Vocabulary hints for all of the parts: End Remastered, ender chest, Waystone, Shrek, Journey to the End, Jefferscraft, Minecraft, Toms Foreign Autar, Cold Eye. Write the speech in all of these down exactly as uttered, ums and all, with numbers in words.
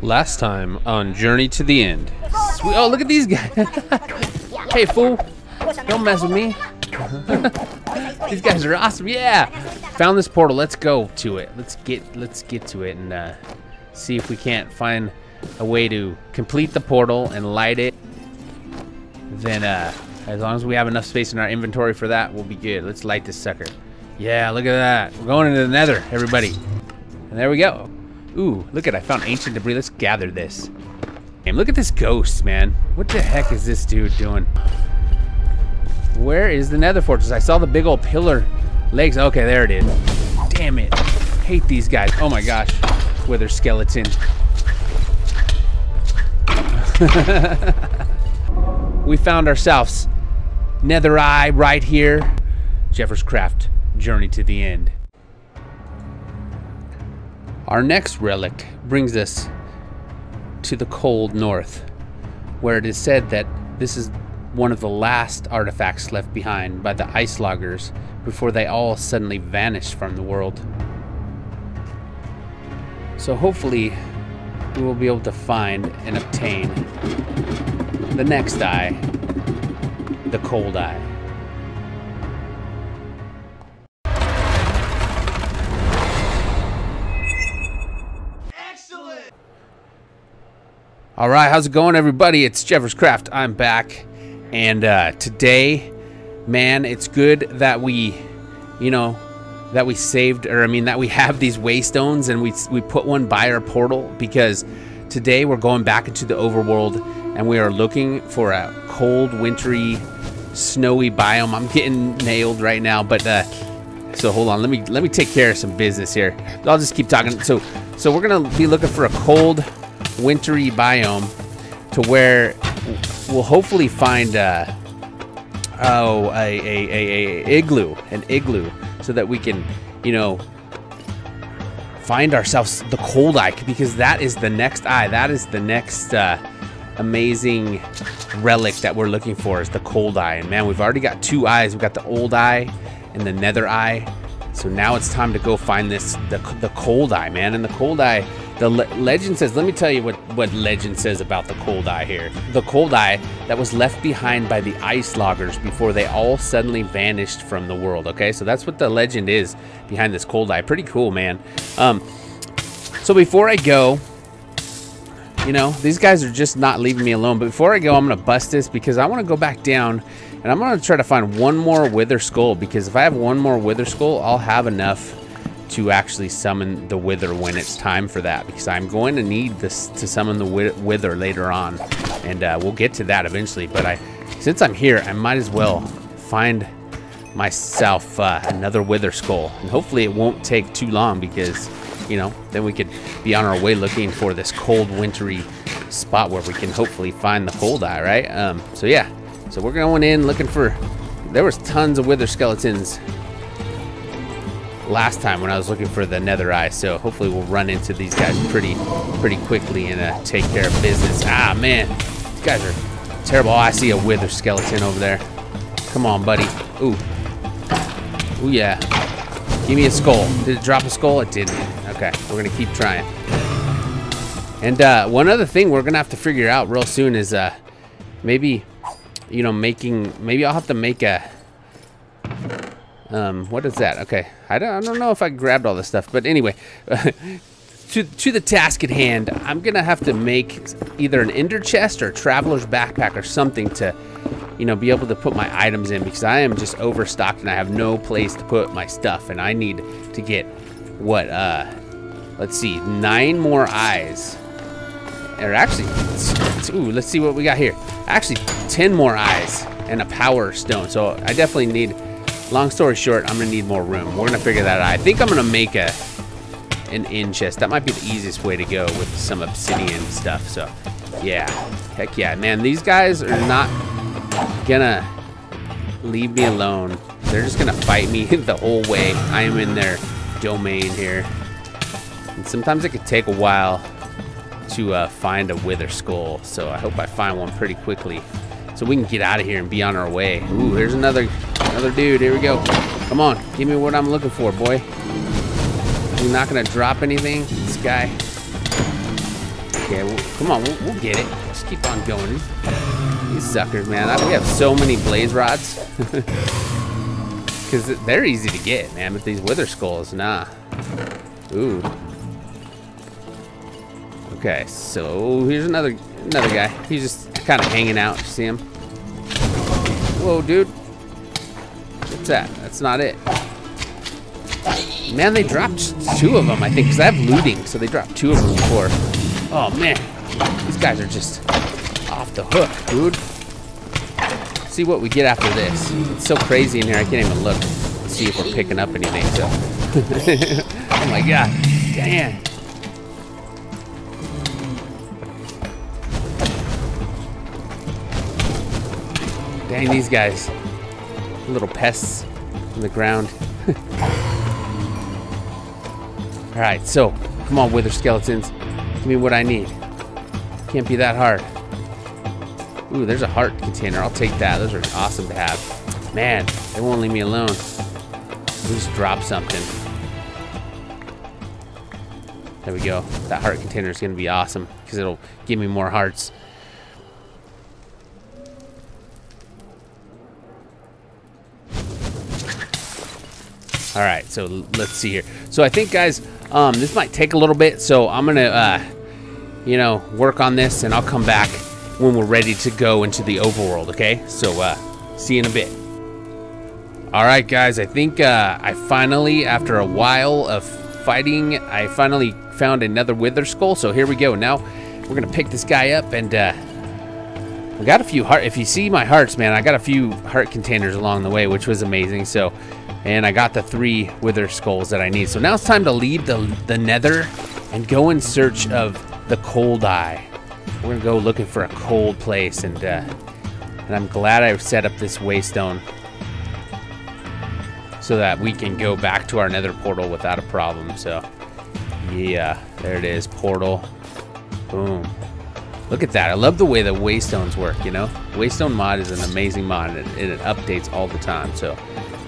Last time on Journey to the End. Sweet. Oh, look at these guys. Hey, fool. Don't mess with me. These guys are awesome. Yeah. Found this portal. Let's go to it. Let's get let's get to it and uh, see if we can't find a way to complete the portal and light it. Then uh, as long as we have enough space in our inventory for that, we'll be good. Let's light this sucker. Yeah, look at that. We're going into the nether, everybody. And there we go. Ooh, look at, I found ancient debris. Let's gather this. And look at this ghost, man. What the heck is this dude doing? Where is the nether fortress? I saw the big old pillar legs. Okay, there it is. Damn it. Hate these guys. Oh my gosh. Wither skeleton. We found ourselves nether eye right here. Jefferscraft, Journey to the End. Our next relic brings us to the cold north, where it is said that this is one of the last artifacts left behind by the ice loggers before they all suddenly vanished from the world. So hopefully we will be able to find and obtain the next eye, the Cold Eye. All right, how's it going, everybody? It's Jefferscraft. I'm back, and uh, today, man, it's good that we, you know, that we saved, or I mean, that we have these waystones, and we we put one by our portal, because today we're going back into the overworld, and we are looking for a cold, wintry, snowy biome. I'm getting nailed right now, but uh, so hold on, let me let me take care of some business here. I'll just keep talking. So, so we're gonna be looking for a cold, wintry biome to where we'll hopefully find uh, oh a, a, a, a igloo an igloo so that we can, you know, find ourselves the Cold Eye, because that is the next eye, that is the next uh, amazing relic that we're looking for, is the Cold Eye. And man, we've already got two eyes. We've got the Old Eye and the Nether Eye. So now it's time to go find this, the, the Cold Eye, man. And the Cold Eye, the le legend says, let me tell you what, what legend says about the Cold Eye here. The Cold Eye that was left behind by the ice loggers before they all suddenly vanished from the world, okay? So that's what the legend is behind this Cold Eye. Pretty cool, man. Um, so before I go, you know, these guys are just not leaving me alone. But before I go, I'm going to bust this, because I want to go back down. And I'm gonna try to find one more wither skull, because if I have one more wither skull, I'll have enough to actually summon the wither when it's time for that, because I'm going to need this to summon the wither later on. And uh, we'll get to that eventually, but I, since I'm here, I might as well find myself uh, another wither skull. And hopefully it won't take too long, because, you know, then we could be on our way looking for this cold, wintry spot where we can hopefully find the Cold Eye, right? Um, so yeah. So we're going in looking for, there was tons of wither skeletons last time when I was looking for the Nether Eye. So hopefully we'll run into these guys pretty pretty quickly and uh, take care of business. Ah, man, these guys are terrible. Oh, I see a wither skeleton over there. Come on, buddy. Ooh. Ooh, yeah. Give me a skull. Did it drop a skull? It didn't. Okay, we're going to keep trying. And uh, one other thing we're going to have to figure out real soon is uh, maybe... you know, making, maybe I'll have to make a, um, what is that? Okay, I don't, I don't know if I grabbed all this stuff, but anyway, to, to the task at hand, I'm gonna have to make either an ender chest or a traveler's backpack or something to, you know, be able to put my items in, because I am just overstocked and I have no place to put my stuff, and I need to get, what, uh, let's see, nine more eyes. Or actually, ooh, let's see what we got here. Actually, ten more eyes and a power stone. So I definitely need, long story short, I'm gonna need more room. We're gonna figure that out. I think I'm gonna make a an end chest. That might be the easiest way to go, with some obsidian stuff. So yeah, heck yeah, man, these guys are not gonna leave me alone. They're just gonna fight me the whole way. I am in their domain here. And sometimes it could take a while to uh, find a wither skull, so I hope I find one pretty quickly, so we can get out of here and be on our way. Ooh, here's another another dude. Here we go. Come on, give me what I'm looking for, boy. You're not gonna drop anything, this guy. Okay, well, come on, we'll, we'll get it. Let's keep on going. These suckers, man. I, we have so many blaze rods. Because they're easy to get, man. But these wither skulls, nah. Ooh. Okay, so here's another another guy. He's just kind of hanging out. You see him? Whoa, dude. What's that? That's not it. Man, they dropped two of them, I think, because I have looting, so they dropped two of them before. Oh, man. These guys are just off the hook, dude. Let's see what we get after this. It's so crazy in here, I can't even look to see if we're picking up anything, so. Oh, my God. Damn. Dang, these guys. Little pests in the ground. All right, so come on, wither skeletons. Give me what I need. Can't be that hard. Ooh, there's a heart container. I'll take that. Those are awesome to have. Man, they won't leave me alone. We'll just drop something. There we go. That heart container is going to be awesome because it'll give me more hearts. All right, so let's see here. So I think, guys... Um, this might take a little bit, so I'm gonna, uh, you know, work on this, and I'll come back when we're ready to go into the overworld, okay? So, uh, see you in a bit. All right, guys, I think, uh, I finally, after a while of fighting, I finally found another wither skull, so here we go. Now, we're gonna pick this guy up, and, uh, we got a few heart, if you see my hearts, man, I got a few heart containers along the way, which was amazing, so... And I got the three wither skulls that I need. So now it's time to leave the, the nether and go in search of the Cold Eye. We're gonna go looking for a cold place, and uh, and I'm glad I've set up this waystone so that we can go back to our nether portal without a problem. So yeah, there it is, portal. Boom. Look at that. I love the way the waystones work, you know? Waystone mod is an amazing mod, and it, it updates all the time, so.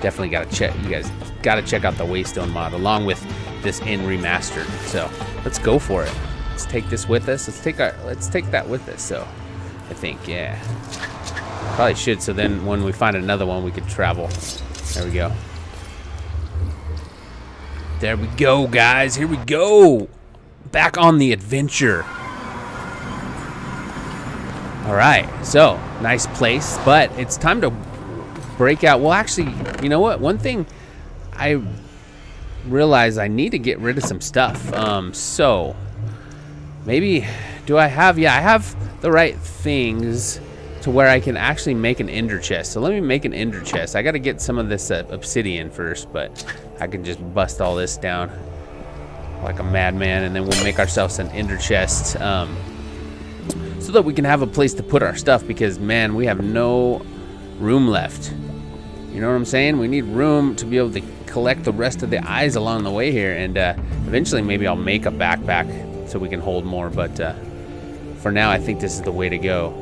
Definitely gotta check, you guys gotta check out the Waystone mod along with this End Remastered. So let's go for it. Let's take this with us. Let's take our, let's take that with us. So I think, yeah, probably should. So then when we find another one, we could travel. There we go. There we go, guys. Here we go. Back on the adventure. All right. So nice place, but it's time to break out. Well, actually, you know what? One thing I realized, I need to get rid of some stuff. Um, so maybe do I have? Yeah, I have the right things to where I can actually make an ender chest. So let me make an ender chest. I got to get some of this uh, obsidian first, but I can just bust all this down like a madman, and then we'll make ourselves an ender chest um, so that we can have a place to put our stuff. Because man, we have no room left. You know what I'm saying? We need room to be able to collect the rest of the eyes along the way here, and uh, eventually maybe I'll make a backpack so we can hold more, but uh, for now I think this is the way to go,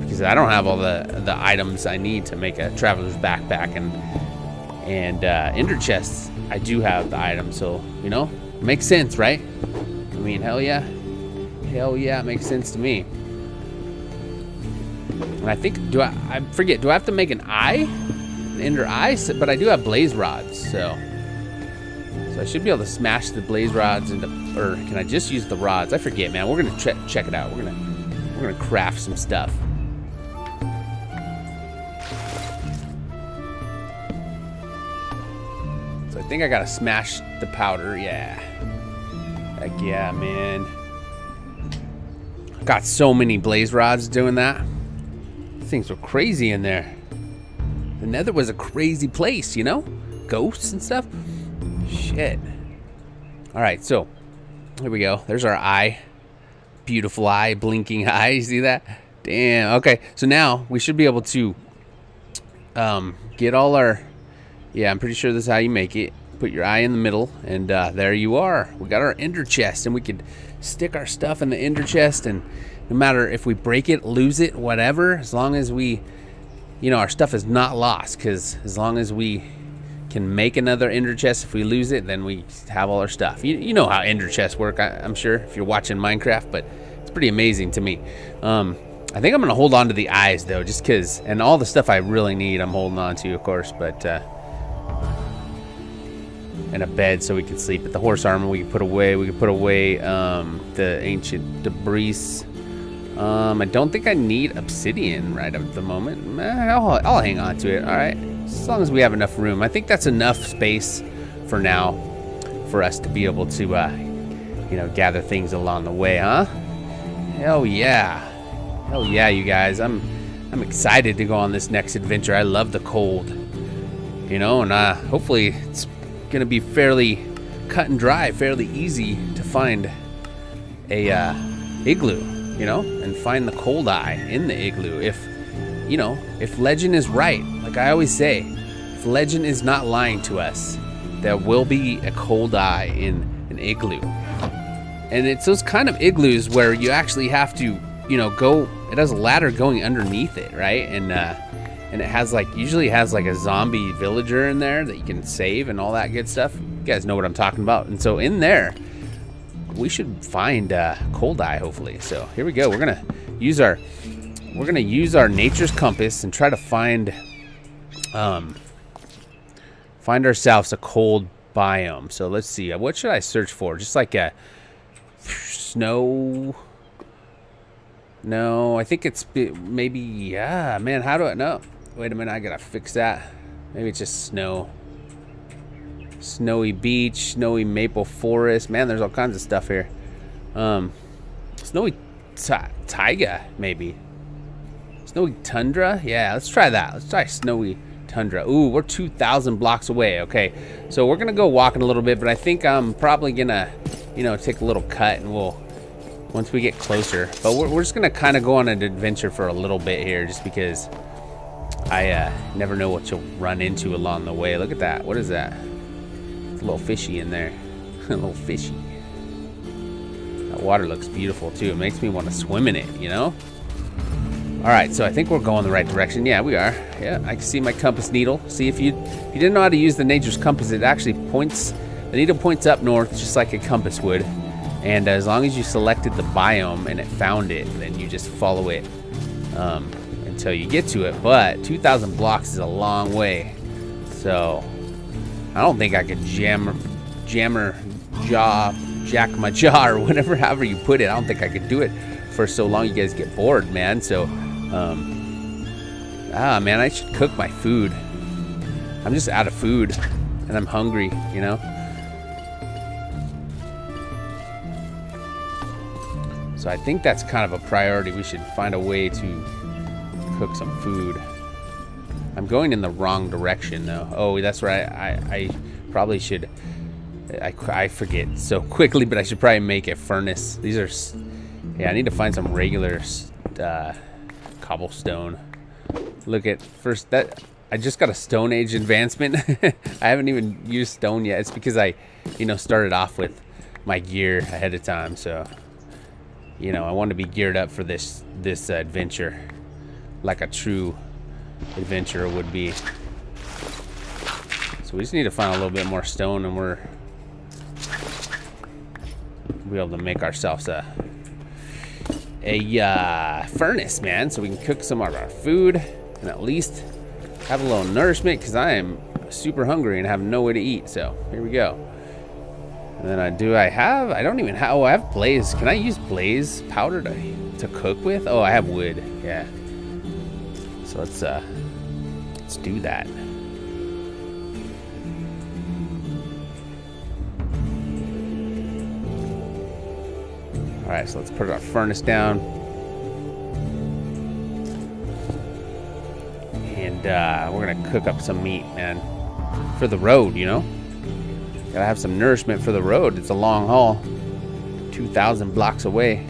because I don't have all the the items I need to make a traveler's backpack, and and uh, ender chests, I do have the items, so you know, it makes sense, right? I mean, hell yeah, hell yeah, it makes sense to me. And I think, do I, I forget, do I have to make an eye? An ender eye? But I do have blaze rods, so. So I should be able to smash the blaze rods into, or can I just use the rods? I forget, man. We're gonna check check it out. We're gonna, we're gonna craft some stuff. So I think I gotta smash the powder, yeah. Heck yeah, man. Got so many blaze rods doing that. Things were crazy in there. The nether was a crazy place, you know? Ghosts and stuff. Shit. All right, so here we go. There's our eye. Beautiful eye, blinking eye. You see that? Damn. Okay, so now we should be able to um, get all our... Yeah, I'm pretty sure this is how you make it. Put your eye in the middle, and uh, there you are. We got our ender chest, and we could stick our stuff in the ender chest, and no matter if we break it, lose it, whatever, as long as we, you know, our stuff is not lost, because as long as we can make another ender chest, if we lose it, then we have all our stuff. You, you know how ender chests work, I, I'm sure, if you're watching Minecraft, but it's pretty amazing to me. Um, I think I'm gonna hold on to the eyes though, just cause, and all the stuff I really need I'm holding on to, of course, but, uh, and a bed so we can sleep. But the horse armor we can put away. We can put away um, the ancient debris. Um, I don't think I need obsidian right at the moment. I'll, I'll hang on to it, all right? As long as we have enough room. I think that's enough space for now for us to be able to, uh, you know, gather things along the way, huh? Hell yeah. Hell yeah, you guys. I'm, I'm excited to go on this next adventure. I love the cold, you know, and uh, hopefully it's gonna be fairly cut and dry, fairly easy to find a uh, igloo, you know, and find the cold eye in the igloo. If, you know, if legend is right, like I always say, if legend is not lying to us, there will be a cold eye in an igloo. And it's those kind of igloos where you actually have to, you know, go, it has a ladder going underneath it, right? And uh, And it has like, usually has like a zombie villager in there that you can save and all that good stuff. You guys know what I'm talking about. And so in there, we should find uh, Cold Eye, hopefully. So here we go. We're gonna use our, we're gonna use our nature's compass and try to find, um, find ourselves a cold biome. So let's see. What should I search for? Just like a snow. No, I think it's maybe, yeah, man. How do I know? Wait a minute, I gotta fix that. Maybe it's just snow. Snowy beach, snowy maple forest. Man, there's all kinds of stuff here. Um, snowy taiga, maybe. Snowy tundra? Yeah, let's try that. Let's try snowy tundra. Ooh, we're two thousand blocks away, okay. So we're gonna go walking a little bit, but I think I'm probably gonna, you know, take a little cut and we'll, once we get closer. But we're, we're just gonna kinda go on an adventure for a little bit here just because I uh, never know what you'll run into along the way. Look at that, what is that? It's a little fishy in there, a little fishy. That water looks beautiful too. It makes me wanna swim in it, you know? All right, so I think we're going the right direction. Yeah, we are. Yeah, I can see my compass needle. See, if you, if you didn't know how to use the nature's compass, it actually points, the needle points up north just like a compass would. And as long as you selected the biome and it found it, then you just follow it um, until you get to it. But two thousand blocks is a long way. So I don't think I could jam, jammer, jaw, jack my jaw or whatever, however you put it. I don't think I could do it for so long. You guys get bored, man. So, um, ah, man, I should cook my food. I'm just out of food and I'm hungry, you know? So I think that's kind of a priority. We should find a way to cook some food. I'm going in the wrong direction though. Oh, that's right. I, I probably should, I, I forget so quickly, but I should probably make a furnace. These are, yeah, I need to find some regular uh, cobblestone. Look at, first that, I just got a Stone Age advancement. I haven't even used stone yet. It's because I, you know, started off with my gear ahead of time, so. You know, I want to be geared up for this this uh, adventure, like a true adventurer would be. So we just need to find a little bit more stone, and we're we'll be able to make ourselves a a uh, furnace, man, so we can cook some of our food and at least have a little nourishment, because I am super hungry and have no way to eat. So here we go. And then I do I have I don't even have oh I have blaze. Can I use blaze powder to, to cook with? Oh, I have wood. Yeah, so let's uh let's do that. All right, so let's put our furnace down and uh we're gonna cook up some meat, man, for the road, you know. Gotta have some nourishment for the road. It's a long haul. two thousand blocks away.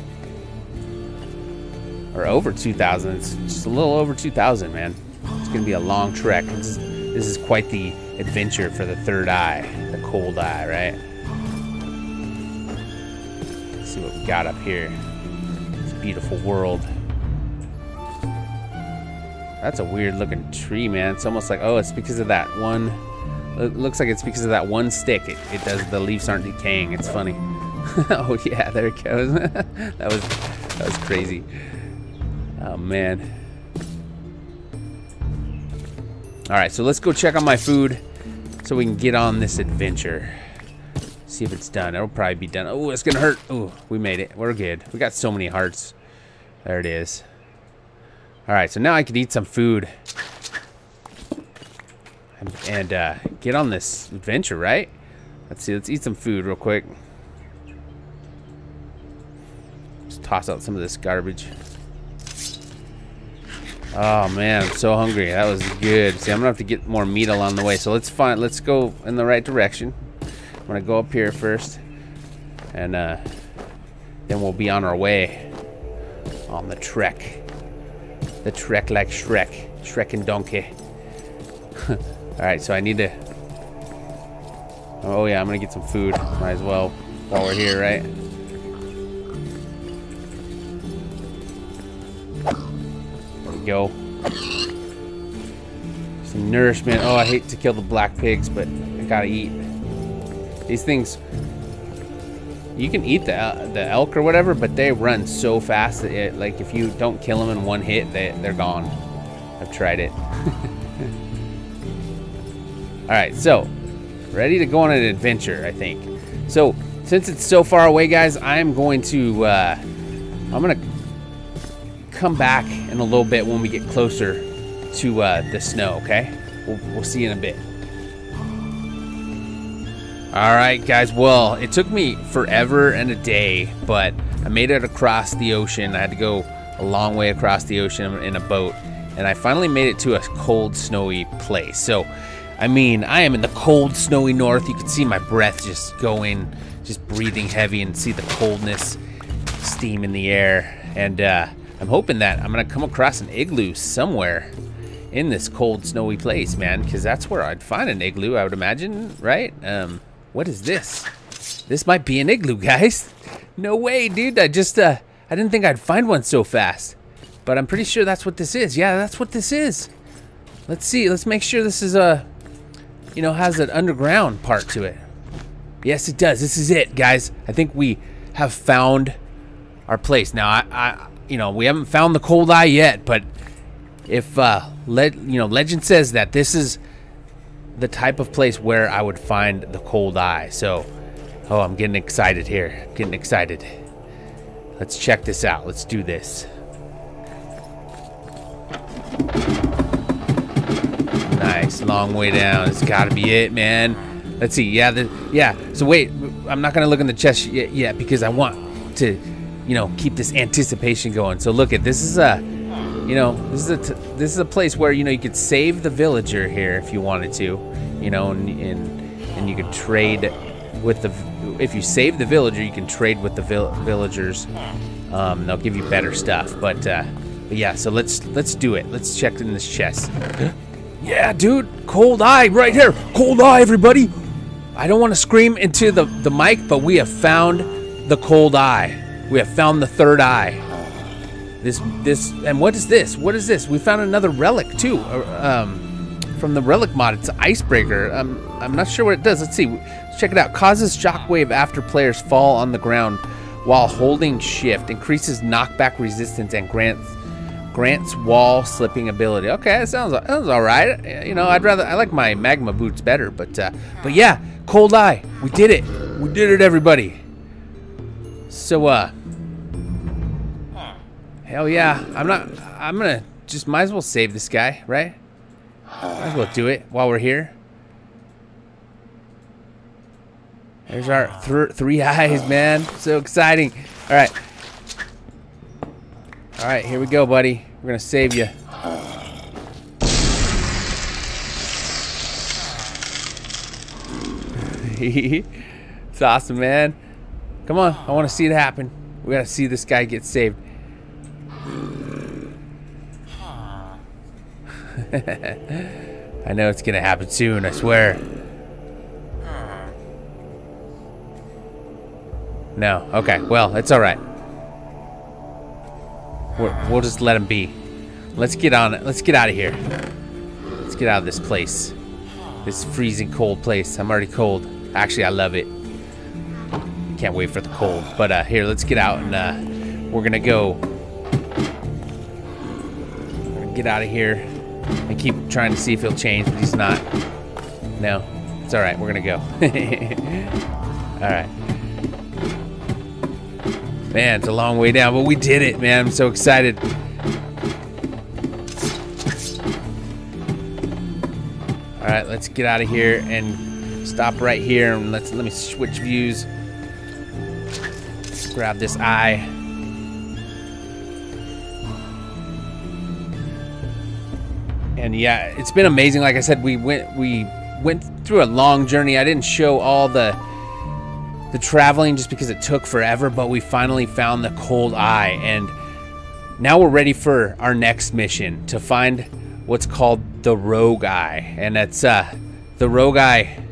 Or over two thousand. It's just a little over two thousand, man. It's gonna be a long trek. It's, this is quite the adventure for the third eye. The cold eye, right? Let's see what we got up here. This beautiful world. That's a weird looking tree, man. It's almost like, oh, it's because of that one... It looks like it's because of that one stick. It, it does. The leaves aren't decaying. It's funny. Oh yeah, there it goes. That was that That was crazy. Oh, man. Alright, so let's go check on my food so we can get on this adventure. See if it's done. It'll probably be done. Oh, it's gonna hurt. Oh, we made it. We're good. We got so many hearts. There it is. Alright, so now I can eat some food. And, and uh, get on this adventure, right? Let's see. Let's eat some food real quick. Just toss out some of this garbage. Oh man, I'm so hungry. That was good. See, I'm gonna have to get more meat along the way. So let's find. Let's go in the right direction. I'm gonna go up here first, and uh, then we'll be on our way on the trek. The trek like Shrek, Shrek and Donkey. All right, so I need to. Oh yeah, I'm gonna get some food. Might as well while we're here, right? Go. Some nourishment. Oh, I hate to kill the black pigs, but I gotta eat. These things, you can eat the, uh, the elk or whatever, but they run so fast that it, like, if you don't kill them in one hit, they, they're gone. I've tried it. Alright, so ready to go on an adventure, I think. So since it's so far away, guys, I'm going to uh, I'm gonna come back in a little bit when we get closer to uh, the snow, okay? We'll, we'll see you in a bit. Alright guys, well, it took me forever and a day, but I made it across the ocean. I had to go a long way across the ocean in a boat, and I finally made it to a cold, snowy place. So, I mean, I am in the cold, snowy north. You can see my breath just going, just breathing heavy, and see the coldness, steam in the air, and uh, I'm hoping that I'm gonna come across an igloo somewhere in this cold, snowy place, man, because that's where I'd find an igloo, I would imagine, right? Um, what is this? This might be an igloo, guys. No way, dude. I just, uh, I didn't think I'd find one so fast, but I'm pretty sure that's what this is. Yeah, that's what this is. Let's see. Let's make sure this is a, you know, has an underground part to it. Yes, it does. This is it, guys. I think we have found our place. Now, I, I you know, we haven't found the Cold Eye yet, but if uh, le you know, legend says that this is the type of place where I would find the Cold Eye. So, oh, I'm getting excited here. I'm getting excited. Let's check this out. Let's do this. Nice, long way down. It's got to be it, man. Let's see. Yeah, the, yeah. So wait, I'm not gonna look in the chest yet, yet because I want to, you know, keep this anticipation going. So look at this is a, you know, this is a t this is a place where, you know, you could save the villager here if you wanted to, you know, and and, and you could trade with the, if you save the villager, you can trade with the vill villagers. Um, and they'll give you better stuff. But, uh, but yeah, so let's let's do it. Let's check in this chest. Yeah, dude, Cold Eye right here. Cold Eye, everybody. I don't want to scream into the the mic, but we have found the Cold Eye. We have found the third eye. This, this, and what is this? What is this? We found another relic too, um, from the relic mod. It's an icebreaker. Um, I'm not sure what it does. Let's see. Let's check it out. Causes shockwave after players fall on the ground while holding shift. Increases knockback resistance and grants grants wall slipping ability. Okay, that sounds that sounds all right. You know, I'd rather I like my magma boots better, but uh, but yeah, Cold Eye. We did it. We did it, everybody. So uh. Hell yeah, I'm not, I'm gonna just might as well save this guy, right? Might as well do it while we're here. There's our th three eyes, man. So exciting. All right. All right, here we go, buddy. We're gonna save you. It's awesome, man. Come on, I wanna see it happen. We gotta see this guy get saved. I know it's gonna happen soon, I swear. No, okay, well, it's alright. We'll just let him be. Let's get on it. Let's get out of here. Let's get out of this place. This freezing cold place. I'm already cold. Actually, I love it. Can't wait for the cold. But uh, here, let's get out and uh, we're gonna go. We're gonna get out of here. I keep trying to see if he'll change, but he's not. No, it's all right. We're gonna go. All right. Man, it's a long way down, but we did it, man. I'm so excited. All right, let's get out of here and stop right here. And let's let me switch views. Let's grab this eye. And yeah, it's been amazing. Like I said, we went we went through a long journey. I didn't show all the the traveling just because it took forever, but we finally found the Cold Eye, and now we're ready for our next mission to find what's called the Rogue Eye. And that's uh the Rogue Eye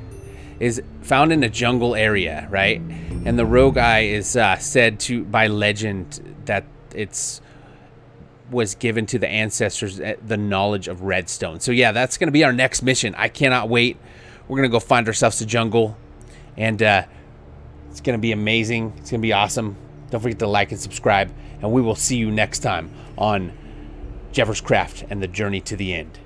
is found in a jungle area, right? And the Rogue Eye is uh said to by legend that it's was given to the ancestors the knowledge of redstone. So yeah, that's gonna be our next mission. I cannot wait. We're gonna go find ourselves a jungle, and uh it's going to be amazing. It's going to be awesome. Don't forget to like and subscribe, and we will see you next time on Jefferscraft and the Journey to the End.